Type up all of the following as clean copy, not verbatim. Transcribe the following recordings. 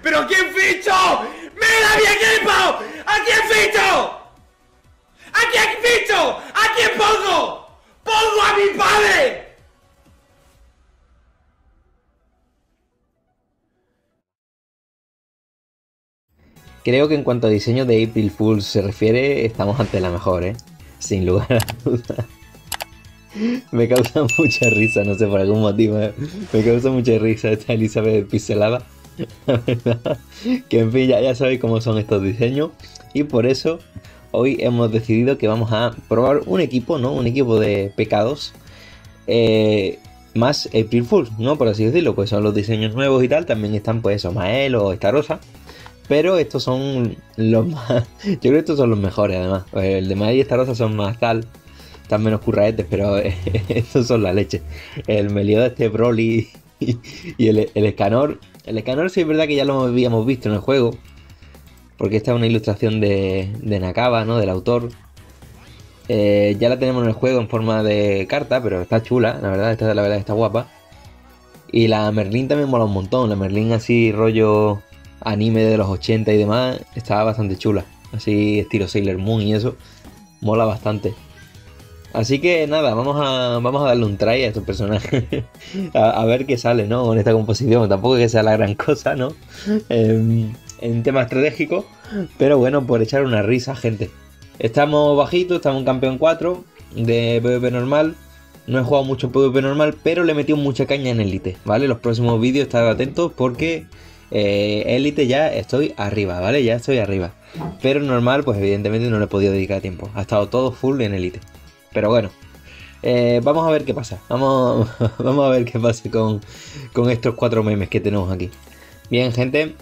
¿Pero quién ficho? ¡Mira mi equipo! ¿A quién ficho? ¿A quién ficho? ¿A quién pongo? ¡Pongo a mi padre! Creo que en cuanto a diseño de April Fools se refiere, estamos ante la mejor, ¿eh? Sin lugar a dudas. Me causa mucha risa, no sé por algún motivo. Me causa mucha risa esta Elizabeth pixelada. La verdad, que en fin, ya sabéis cómo son estos diseños. Y por eso hoy hemos decidido que vamos a probar un equipo, ¿no? Un equipo de pecados más April Fools, ¿no? Por así decirlo, pues son los diseños nuevos y tal. También están pues eso, Mael o Starosa. Pero estos son los más... Yo creo que estos son los mejores además. El de Mael y Starosa son más tal, están menos curraetes, pero estos son la leche. El Meliodas, este Broly y el Escanor. El Escanor sí es verdad que ya lo habíamos visto en el juego, porque esta es una ilustración de Nakaba, ¿no? Del autor. Ya la tenemos en el juego en forma de carta, pero está chula, la verdad está guapa. Y la Merlin también mola un montón, la Merlin así rollo anime de los 80 y demás, está bastante chula. Así estilo Sailor Moon y eso, mola bastante. Así que nada, vamos a darle un try a estos personajes, a ver qué sale, ¿no? Con esta composición, tampoco es que sea la gran cosa, ¿no? En tema estratégico, pero bueno, por echar una risa, gente. Estamos bajitos, estamos en campeón 4 de PVP normal. No he jugado mucho PVP normal, pero le he metido mucha caña en Elite, ¿vale? Los próximos vídeos, estad atentos porque Elite ya estoy arriba, ¿vale? Ya estoy arriba. Pero normal, pues evidentemente no le he podido dedicar tiempo. Ha estado todo full en Elite. Pero bueno, vamos a ver qué pasa. Vamos a ver qué pasa con estos 4 memes que tenemos aquí. Bien, gente,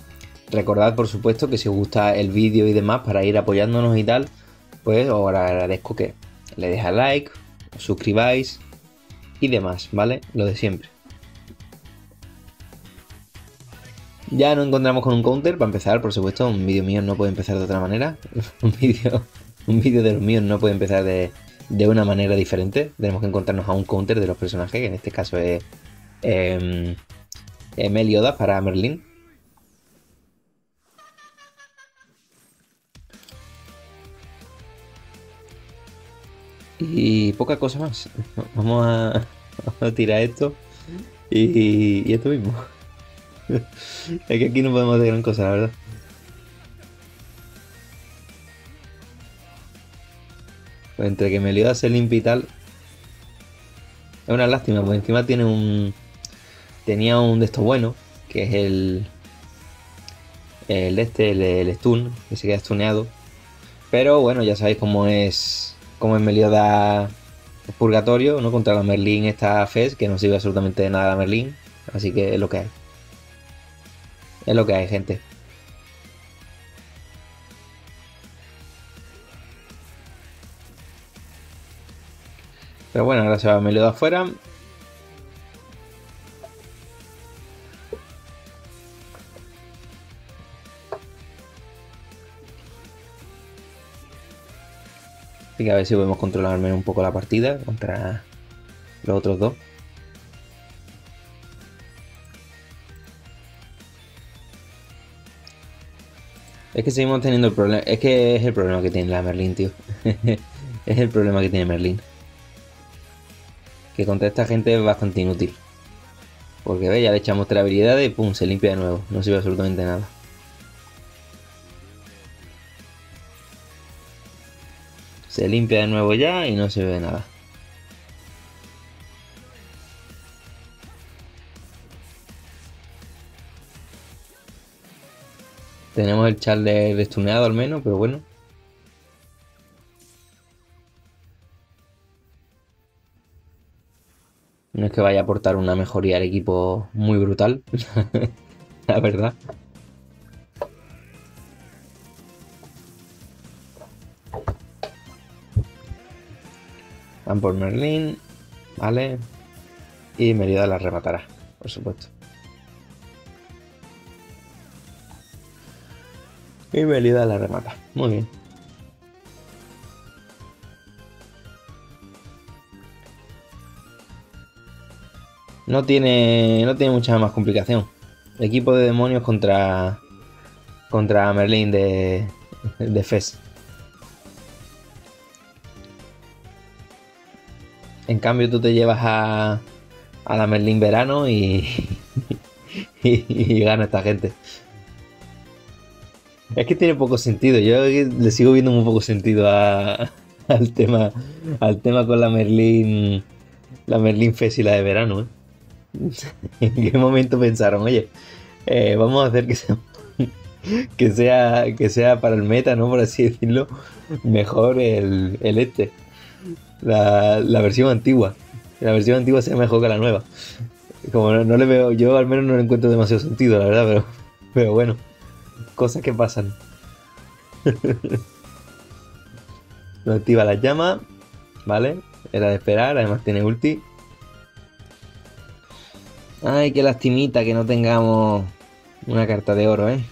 recordad por supuesto que si os gusta el vídeo y demás, para ir apoyándonos y tal, pues os agradezco que le dejáis like, os suscribáis y demás, ¿vale? Lo de siempre. Ya nos encontramos con un counter, para empezar, por supuesto, un vídeo mío no puede empezar de otra manera. Un vídeo de los míos no puede empezar de una manera diferente. Tenemos que encontrarnos a un counter de los personajes, que en este caso es Meliodas para Merlin. Y poca cosa más. Vamos a tirar esto y esto mismo. Es que aquí no podemos hacer gran cosa, la verdad. Entre que Meliodas se limpia y tal. Es una lástima, porque encima tiene un... Tenía un de estos buenos, que es el stun, que se queda stuneado. Pero bueno, ya sabéis cómo es. Como en Meliodas purgatorio, ¿no? Contra la Merlin esta Fez, que no sirve absolutamente de nada la Merlin. Así que es lo que hay. Es lo que hay, gente. Pero bueno, ahora se va Meliodas afuera. Así que a ver si podemos controlarme un poco la partida contra los otros dos. Es que seguimos teniendo el problema. Es que es el problema que tiene la Merlin, tío. Es el problema que tiene Merlin. Que contra esta gente es bastante inútil. Porque ve, ya le echamos 3 habilidades y pum, se limpia de nuevo. No sirve absolutamente nada. Se limpia de nuevo ya y no sirve de nada. Tenemos el Charles destuneado al menos, pero bueno. No es que vaya a aportar una mejoría al equipo muy brutal, la verdad. Van por Merlin, vale. Y Merida la rematará, por supuesto. Y Melida la remata. Muy bien. No tiene mucha más complicación. Equipo de demonios contra Merlin de Fez. En cambio tú te llevas a la Merlin verano y gana esta gente. Es que tiene poco sentido. Yo le sigo viendo muy poco sentido al tema con la Merlin Fez y la de verano, ¿eh? ¿En qué momento pensaron? Oye, vamos a hacer que sea para el meta, ¿no? Por así decirlo, mejor la versión antigua. La versión antigua sea mejor que la nueva. Como no le veo, yo al menos no le encuentro demasiado sentido, la verdad, pero bueno, cosas que pasan. Lo activa las llamas, ¿vale? Era de esperar, además tiene ulti. Ay, qué lastimita que no tengamos una carta de oro, ¿eh?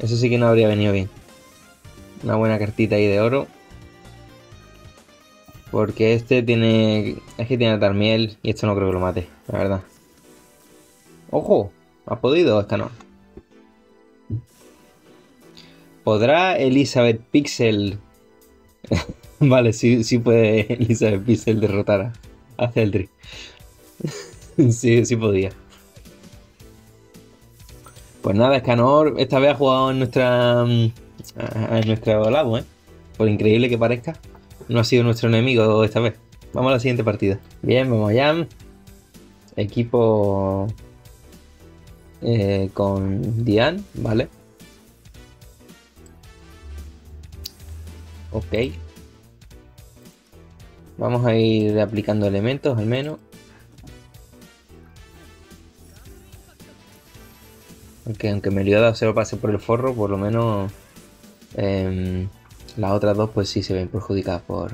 Eso sí que no habría venido bien. Una buena cartita ahí de oro. Porque este tiene... Es que tiene Tarmiel y esto no creo que lo mate, la verdad. ¡Ojo! ¿Ha podido? Escanor. ¿Podrá Elizabeth Pixel? Vale, sí puede Elizabeth Pixel derrotar a Celdry. sí podía. Pues nada, Escanor esta vez ha jugado en nuestro lado, ¿eh? Por increíble que parezca, no ha sido nuestro enemigo esta vez. Vamos a la siguiente partida. Bien, vamos allá. Equipo con Diane, ¿vale? Ok. Vamos a ir aplicando elementos al menos. Aunque Meliodas se lo pase por el forro, por lo menos las otras dos pues sí se ven perjudicadas por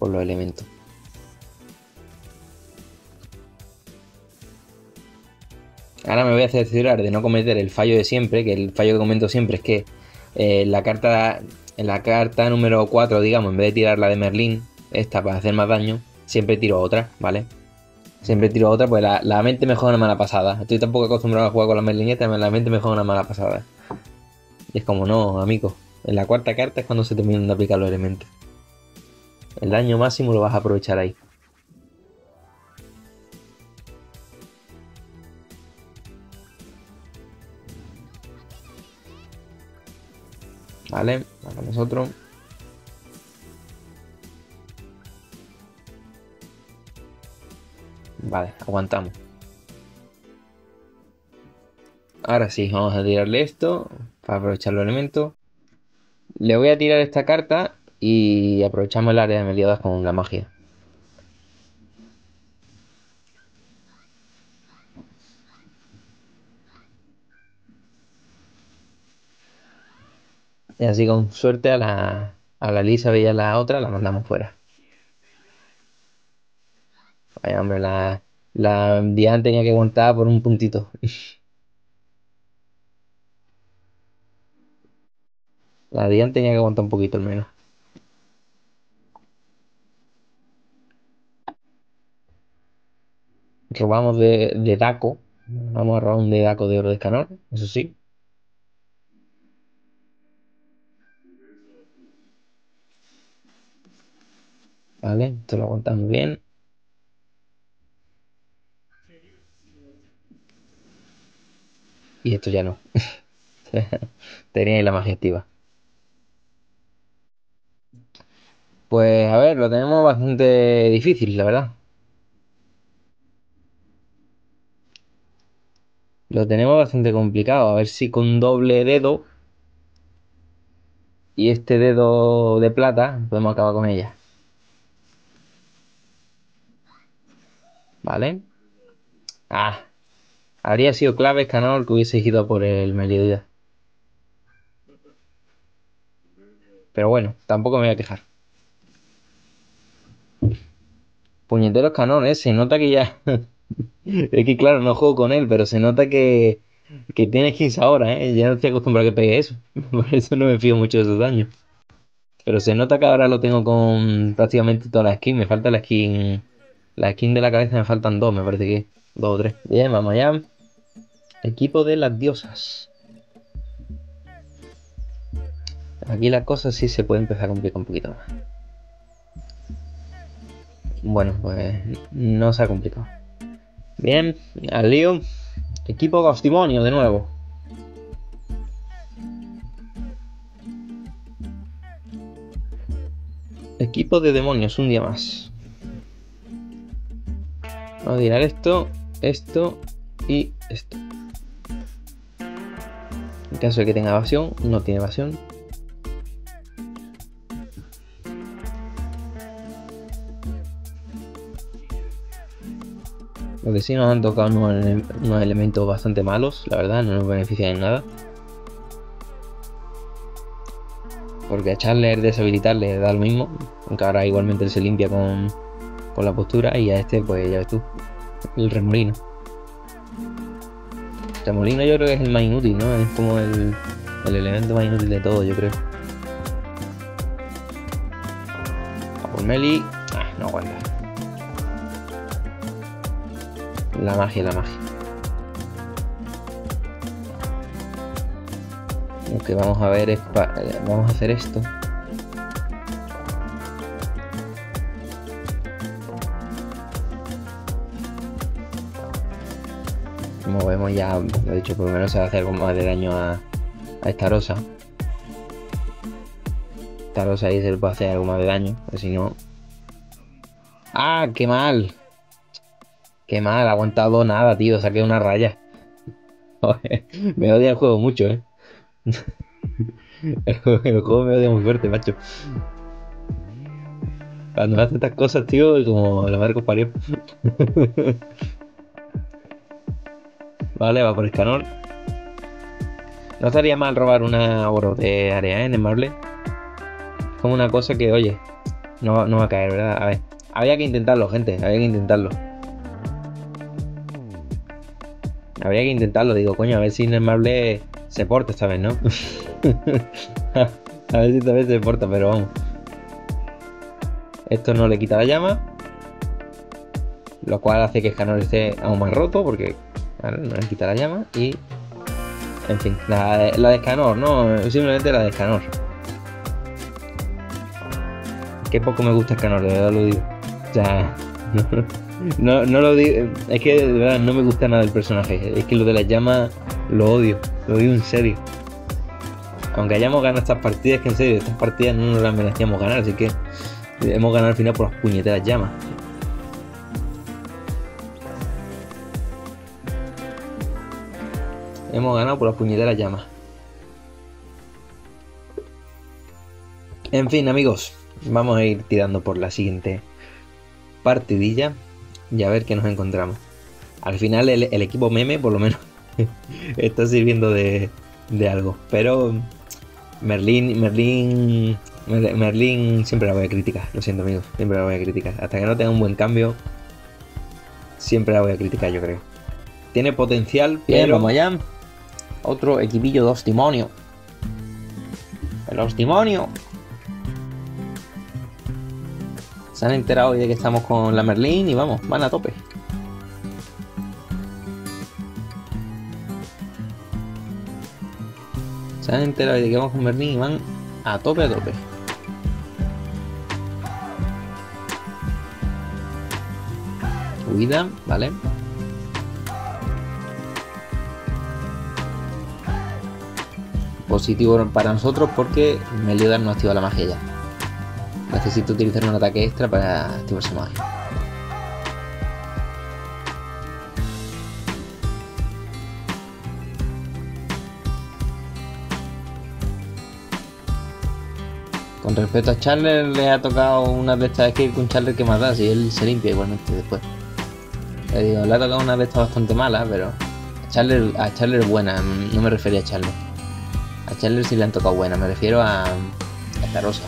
los elementos. Ahora me voy a cerciorar de no cometer el fallo de siempre, que el fallo que comento siempre es que en la carta número 4, digamos, en vez de tirar la de Merlin, esta para hacer más daño, siempre tiro otra, ¿vale? Siempre tiro otra, pues la mente me juega una mala pasada. Estoy tampoco acostumbrado a jugar con la merlineta, la mente me juega una mala pasada. Y es como, no, amigo. En la cuarta carta es cuando se terminan de aplicar los elementos. El daño máximo lo vas a aprovechar ahí. Vale, hagamos otro. Vale, aguantamos. Ahora sí, vamos a tirarle esto para aprovechar los elementos. Le voy a tirar esta carta y aprovechamos el área de Meliodas con la magia. Y así con suerte a la Elizabeth y a la otra la mandamos fuera. Vaya hombre, la Diane tenía que aguantar por un puntito. La Diane tenía que aguantar un poquito al menos. Robamos de Daco. Vamos a robar un dedaco de oro de Escanor, eso sí. Vale, esto lo aguantamos bien. Y esto ya no. Tenía ahí la magia activa. Pues a ver, lo tenemos bastante difícil, la verdad. Lo tenemos bastante complicado. A ver si con doble dedo y este dedo de plata podemos acabar con ella. Vale. Ah. Habría sido clave Escanor que hubiese ido por el Meliodas. Pero bueno, tampoco me voy a quejar. Puñetero Escanor, ¿eh? Se nota que ya... Es que claro, no juego con él, pero se nota que tiene 15 ahora, ¿eh? Ya no estoy acostumbrado a que pegue eso. Por eso no me fío mucho de esos daños. Pero se nota que ahora lo tengo con prácticamente todas las skins. Me falta la skin de la cabeza, me faltan dos, me parece que... Dos o tres. Bien, vamos allá. Equipo de las diosas. Aquí la cosa sí se puede empezar a complicar un poquito más. Bueno, pues no se ha complicado. Bien, al lío. Equipo de los demonios de nuevo. Equipo de demonios, un día más. Vamos a tirar esto, esto y esto. En caso de que tenga evasión, no tiene evasión. Lo que sí nos han tocado unos elementos bastante malos, la verdad, no nos benefician en nada. Porque echarle, deshabilitarle, da lo mismo. Aunque ahora igualmente él se limpia con la postura, y a este, pues ya ves tú, el remolino. El remolino yo creo que es el más inútil, ¿no? Es como el elemento más inútil de todo, yo creo. A por Meli. Ah, no aguanta. La magia, la magia. Lo que vamos a ver es... vamos a hacer esto. Como vemos ya, lo he dicho, por lo menos se va a hacer algo más de daño a Starosa. Starosa ahí se le puede hacer algo más de daño, pero si no... ¡Ah, qué mal! Qué mal, ha aguantado nada, tío, saqué una raya. Joder, me odia el juego mucho, ¿eh? El juego me odia muy fuerte, macho. Cuando hace estas cosas, tío, es como la madre que os parió. Vale, va por Escanor. No estaría mal robar una oro de área en el Merlin. Es como una cosa que, oye, no va a caer, ¿verdad? A ver, había que intentarlo, gente, había que intentarlo. Habría que intentarlo, digo, coño, a ver si en el Merlin se porta esta vez, ¿no? A ver si esta vez se porta, pero vamos. Esto no le quita la llama. Lo cual hace que Escanor esté aún más roto, porque... Ahora no le quita la llama y... En fin, la de Escanor, ¿no? Simplemente la de Escanor. Qué poco me gusta Escanor, de verdad lo digo. O sea... No lo digo... Es que de verdad no me gusta nada el personaje. Es que lo de las llamas lo odio. Lo odio en serio. Aunque hayamos ganado estas partidas, que en serio, estas partidas no nos las merecíamos ganar. Así que hemos ganado al final por las puñeteras llamas. Hemos ganado por las puñeteras llamas. En fin, amigos, vamos a ir tirando por la siguiente partidilla y a ver qué nos encontramos. Al final el equipo meme por lo menos está sirviendo de algo. Pero Merlin siempre la voy a criticar. Lo siento, amigos, siempre la voy a criticar. Hasta que no tenga un buen cambio, siempre la voy a criticar, yo creo. Tiene potencial, bien, pero... vamos allá. Otro equipillo de los demonios. Los demonios. Se han enterado hoy de que estamos con la Merlin y vamos, van a tope. Se han enterado hoy de que vamos con Merlin y van a tope, a tope. Huida, vale. Positivo para nosotros porque Meliodas no activa la magia ya. Necesito utilizar un ataque extra para activar su magia. Con respecto a Charler, le ha tocado una de estas. Es que con Charler que más da, si él se limpia igualmente después. Le digo, le ha tocado una de estas bastante mala, pero a Charler buena, no me refería a Charler. A Charler sí le han tocado buena, me refiero a Starosa.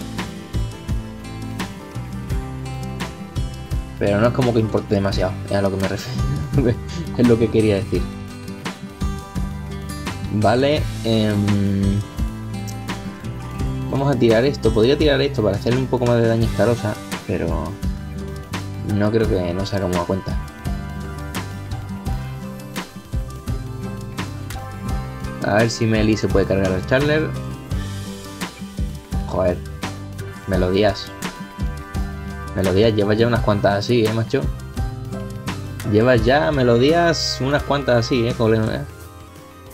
Pero no es como que importe demasiado, es a lo que me refiero. Es lo que quería decir. Vale, vamos a tirar esto. Podría tirar esto para hacerle un poco más de daño a Starosa, pero no creo que nos hagamos a cuenta. A ver si Meli se puede cargar al Charler. Joder. Melodías. Melodías, llevas ya unas cuantas así, macho. Llevas ya melodías unas cuantas así,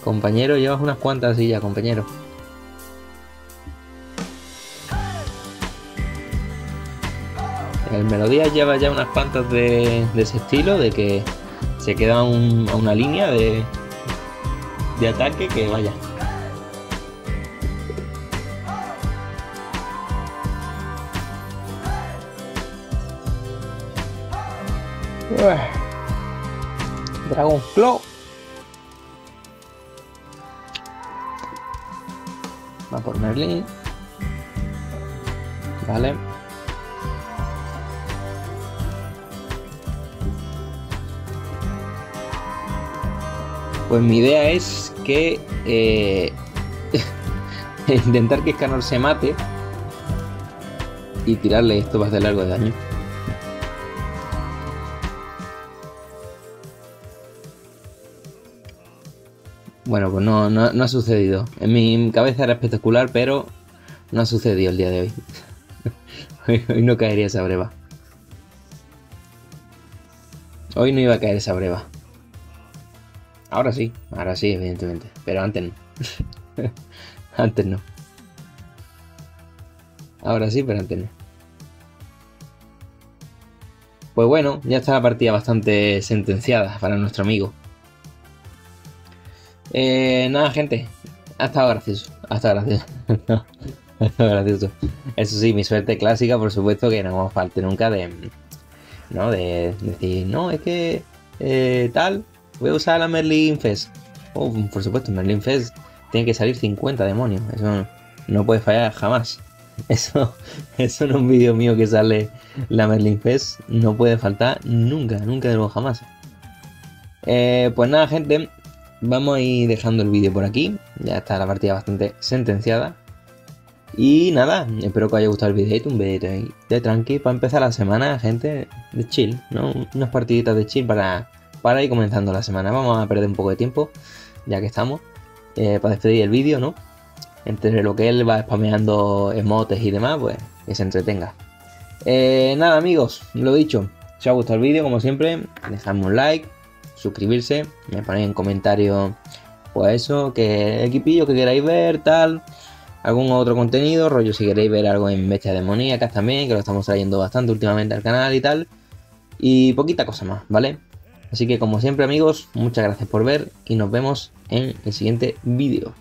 compañero, llevas unas cuantas así ya, compañero. El Melodías lleva ya unas cuantas de ese estilo, de que se queda a una línea de ataque que vaya. Dragon Claw. Va por Merlin. Vale. Pues mi idea es que intentar que Escanor se mate y tirarle esto más de largo de daño. Bueno, pues no ha sucedido. En mi cabeza era espectacular, pero no ha sucedido el día de hoy. Hoy no caería esa breva. Hoy no iba a caer esa breva. Ahora sí, evidentemente. Pero antes no. Antes no. Ahora sí, pero antes no. Pues bueno, ya está la partida bastante sentenciada para nuestro amigo. Nada, gente, ha estado gracioso, ha estado gracioso. Eso sí, mi suerte clásica, por supuesto, que no falte nunca de decir, no, es que tal, voy a usar la Merlin Fest. Oh, por supuesto, Merlin Fest tiene que salir 50 demonios, eso no puede fallar jamás. Eso en un vídeo mío que sale la Merlin Fest no puede faltar nunca, nunca de nuevo jamás. Pues nada, gente. Vamos a ir dejando el vídeo por aquí, ya está la partida bastante sentenciada. Y nada, espero que os haya gustado el videito, un videito ahí de tranqui para empezar la semana, gente, de chill, ¿no? Unas partiditas de chill para ir comenzando la semana. Vamos a perder un poco de tiempo, ya que estamos, para despedir el vídeo, ¿no? Entre lo que él va spameando emotes y demás, pues que se entretenga. Nada, amigos, lo dicho, si os ha gustado el vídeo, como siempre, dejadme un like, suscribirse, me ponéis en comentarios pues eso, que equipillo que queráis ver, tal, algún otro contenido, rollo si queréis ver algo en bestias demoníacas también, que lo estamos trayendo bastante últimamente al canal y tal, y poquita cosa más, ¿vale? Así que como siempre, amigos, muchas gracias por ver y nos vemos en el siguiente vídeo.